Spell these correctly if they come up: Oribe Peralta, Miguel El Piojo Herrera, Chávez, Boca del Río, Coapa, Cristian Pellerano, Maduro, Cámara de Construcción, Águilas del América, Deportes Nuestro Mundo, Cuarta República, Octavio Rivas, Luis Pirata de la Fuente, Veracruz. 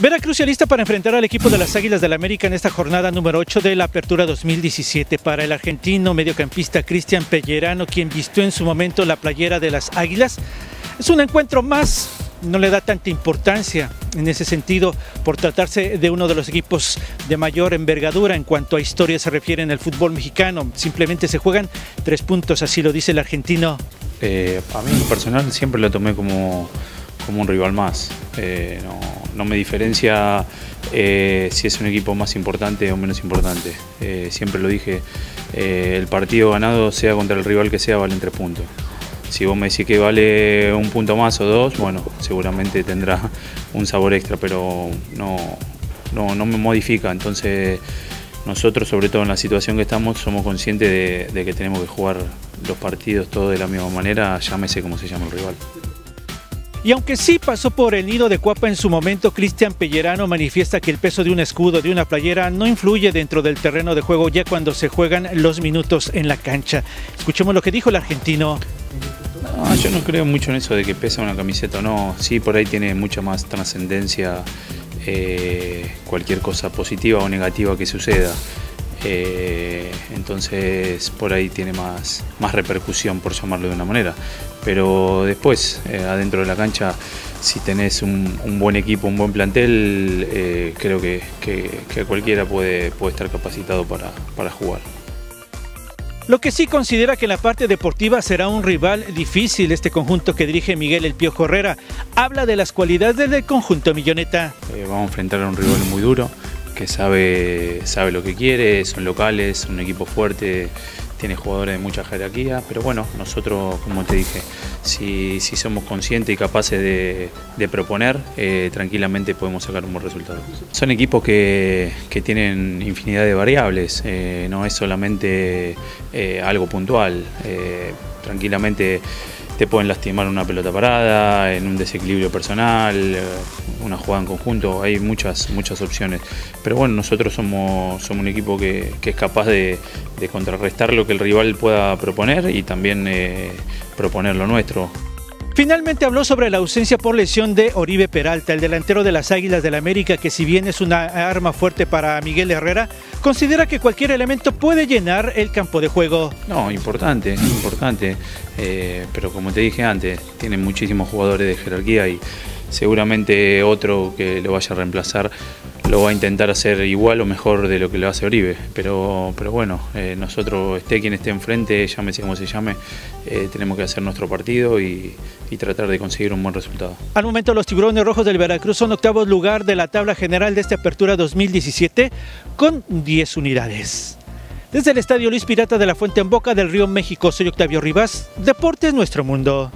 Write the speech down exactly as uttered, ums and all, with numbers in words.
Veracruz ya lista para enfrentar al equipo de las Águilas del América en esta jornada número ocho de la Apertura dos mil diecisiete. Para el argentino mediocampista Cristian Pellerano, quien vistió en su momento la playera de las Águilas, es un encuentro más, no le da tanta importancia en ese sentido por tratarse de uno de los equipos de mayor envergadura en cuanto a historia se refiere en el fútbol mexicano. Simplemente se juegan tres puntos, así lo dice el argentino. Eh, a mí en personal siempre lo tomé como... como un rival más, eh, no, no me diferencia eh, si es un equipo más importante o menos importante, eh, siempre lo dije, eh, el partido ganado, sea contra el rival que sea, valen tres puntos. Si vos me decís que vale un punto más o dos, bueno, seguramente tendrá un sabor extra, pero no, no, no me modifica. Entonces nosotros, sobre todo en la situación que estamos, somos conscientes de, de que tenemos que jugar los partidos todos de la misma manera, llámese como se llama el rival. Y aunque sí pasó por el nido de Coapa en su momento, Cristian Pellerano manifiesta que el peso de un escudo, de una playera, no influye dentro del terreno de juego ya cuando se juegan los minutos en la cancha. Escuchemos lo que dijo el argentino. No, yo no creo mucho en eso de que pesa una camiseta o no. Sí, por ahí tiene mucha más trascendencia eh, cualquier cosa positiva o negativa que suceda. Eh, entonces por ahí tiene más, más repercusión, por llamarlo de una manera, pero después eh, adentro de la cancha, si tenés un, un buen equipo, un buen plantel, eh, creo que, que, que cualquiera puede, puede estar capacitado para, para jugar. Lo que sí considera que en la parte deportiva será un rival difícil este conjunto que dirige Miguel El Piojo Herrera. Habla de las cualidades del conjunto milloneta. Eh, vamos a enfrentar a un rival muy duro, que sabe, sabe lo que quiere, son locales, son un equipo fuerte, tiene jugadores de mucha jerarquía, pero bueno, nosotros, como te dije, si, si somos conscientes y capaces de, de proponer, eh, tranquilamente podemos sacar un buen resultado. Son equipos que, que tienen infinidad de variables, eh, no es solamente eh, algo puntual, eh, tranquilamente te pueden lastimar una pelota parada, en un desequilibrio personal, una jugada en conjunto, hay muchas, muchas opciones. Pero bueno, nosotros somos, somos un equipo que, que es capaz de, de contrarrestar lo que el rival pueda proponer y también eh, proponer lo nuestro. Finalmente habló sobre la ausencia por lesión de Oribe Peralta, el delantero de las Águilas del América, que si bien es una arma fuerte para Miguel Herrera, considera que cualquier elemento puede llenar el campo de juego. No, importante, importante, eh, pero como te dije antes, tienen muchísimos jugadores de jerarquía y seguramente otro que lo vaya a reemplazar lo va a intentar hacer igual o mejor de lo que lo hace Oribe, pero, pero bueno, eh, nosotros, esté quien esté enfrente, llámese como se llame, eh, tenemos que hacer nuestro partido y, y tratar de conseguir un buen resultado. Al momento los Tiburones Rojos del Veracruz son octavos lugar de la tabla general de esta Apertura dos mil diecisiete con diez unidades. Desde el estadio Luis Pirata de la Fuente en Boca del Río, México, soy Octavio Rivas, Deportes Nuestro Mundo.